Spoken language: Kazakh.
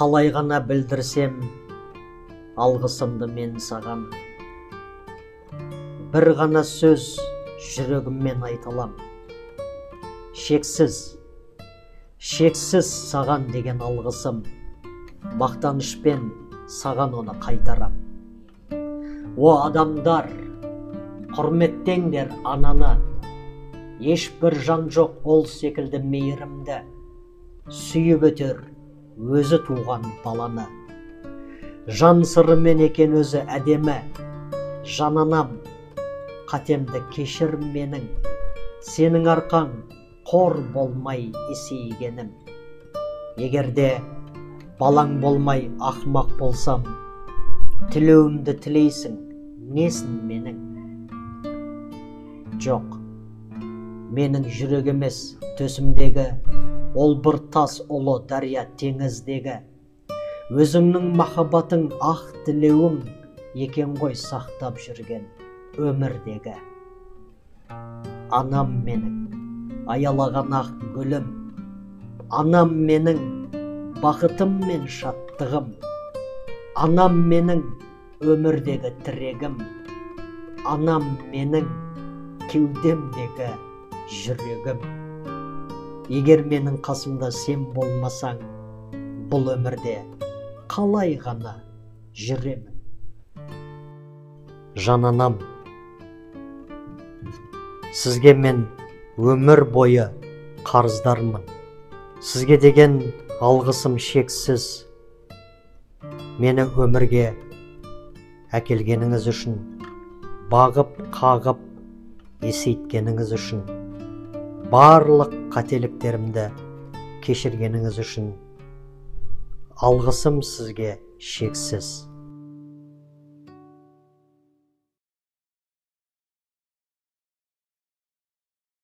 қалай ғана білдірсем алғысымды мен саған. Бір ғана сөз жүрегіммен айталам, шексіз, шексіз саған деген алғысым, мақтанышпен саған оны қайтарам. О адамдар, құрметтеңдер ананы, ешбір жан жоқ ол секілді мейірімді, сүйіп өтер өзі туған баланы. Жан сырымен екен өзі әдемі, жананам, қатемді кешір менің, сенің арқан қор болмай есейгенім. Егерде балаң болмай ақмақ болсам, тілеуімді тілейсің, несін менің? Жоқ, менің жүрегімес төсімдегі, ол бір тас ұлы дария теңіздегі. Өзіңнің махаббатың ақ тілеуім екен ғой сақтап жүрген өмірдегі. Анам менің аялаған ақ гүлім, анам менің бақытым мен шаттығым, анам менің өмірдегі тірегім, анам менің кеудемдегі жүрегім. Егер менің қасымда сен болмасаң, бұл өмірде қалай ғана жүремін? Жананам, сізге мен өмір бойы қарыздармын. Сізге деген алғысым шексіз. Мені өмірге әкелгеніңіз үшін, бағып, қағып, есейткеніңіз үшін, барлық қателіктерімді кешіргеніңіз үшін алғысым сізге шексіз.